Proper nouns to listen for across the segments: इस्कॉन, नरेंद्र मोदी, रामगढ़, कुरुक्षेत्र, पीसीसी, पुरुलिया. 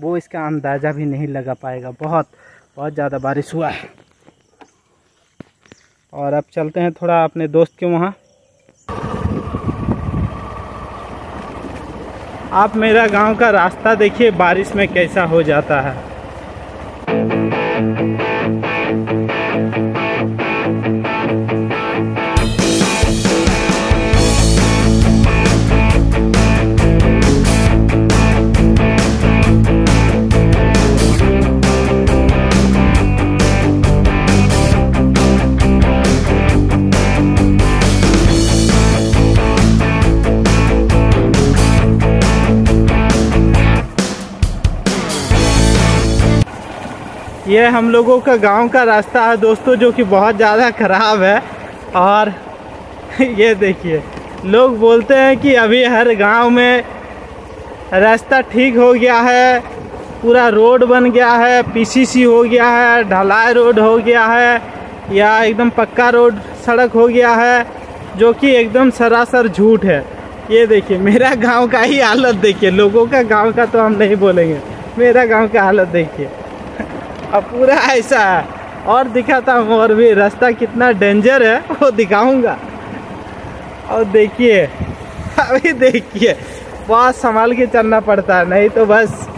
वो इसका अंदाज़ा भी नहीं लगा पाएगा। बहुत ज़्यादा बारिश हुआ है। और अब चलते हैं थोड़ा अपने दोस्त के वहाँ। आप मेरा गांव का रास्ता देखिए बारिश में कैसा हो जाता है। यह हम लोगों का गांव का रास्ता है दोस्तों, जो कि बहुत ज़्यादा ख़राब है। और ये देखिए, लोग बोलते हैं कि अभी हर गांव में रास्ता ठीक हो गया है, पूरा रोड बन गया है, पीसीसी हो गया है, ढलाई रोड हो गया है, या एकदम पक्का रोड सड़क हो गया है, जो कि एकदम सरासर झूठ है। ये देखिए मेरा गांव का ही हालत देखिए, लोगों का गाँव का तो हम नहीं बोलेंगे, मेरा गाँव का हालत देखिए अब पूरा ऐसा है। और दिखाता हूँ और भी रास्ता कितना डेंजर है वो दिखाऊंगा। और देखिए, अभी देखिए बहुत संभाल के चलना पड़ता है, नहीं तो बस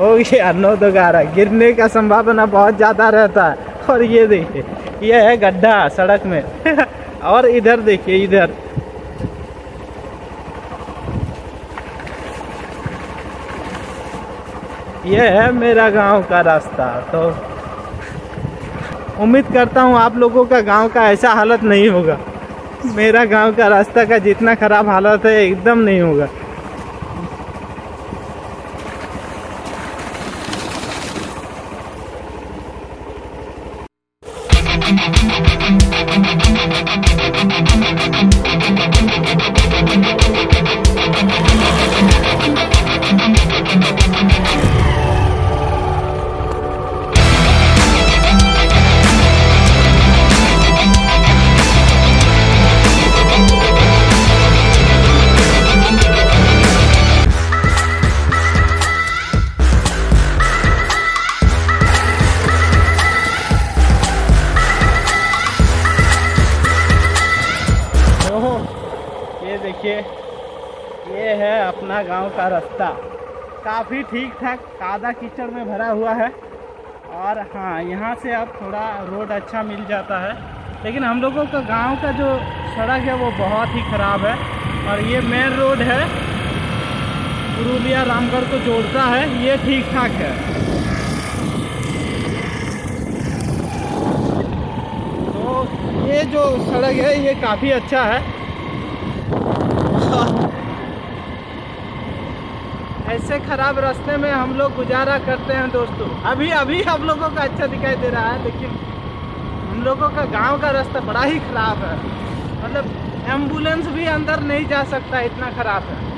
हो गया 9 दोबारा गिरने का संभावना बहुत ज़्यादा रहता है। और ये देखिए ये है गड्ढा सड़क में। और इधर देखिए, इधर यह है मेरा गांव का रास्ता। तो उम्मीद करता हूं आप लोगों का गांव का ऐसा हालत नहीं होगा। मेरा गांव का रास्ता का जितना खराब हालत है एकदम नहीं होगा। ये है अपना गांव का रास्ता, काफ़ी ठीक ठाक, कादा कीचड़ में भरा हुआ है। और हाँ, यहाँ से अब थोड़ा रोड अच्छा मिल जाता है, लेकिन हम लोगों का गांव का जो सड़क है वो बहुत ही ख़राब है। और ये मेन रोड है, पुरुलिया रामगढ़ को जोड़ता है, ये ठीक ठाक है। तो ये जो सड़क है ये काफ़ी अच्छा है। ऐसे खराब रास्ते में हम लोग गुजारा करते हैं दोस्तों। अभी अभी हम लोगों का अच्छा दिखाई दे रहा है, लेकिन हम लोगों का गांव का रास्ता बड़ा ही खराब है। मतलब एम्बुलेंस भी अंदर नहीं जा सकता, इतना खराब है।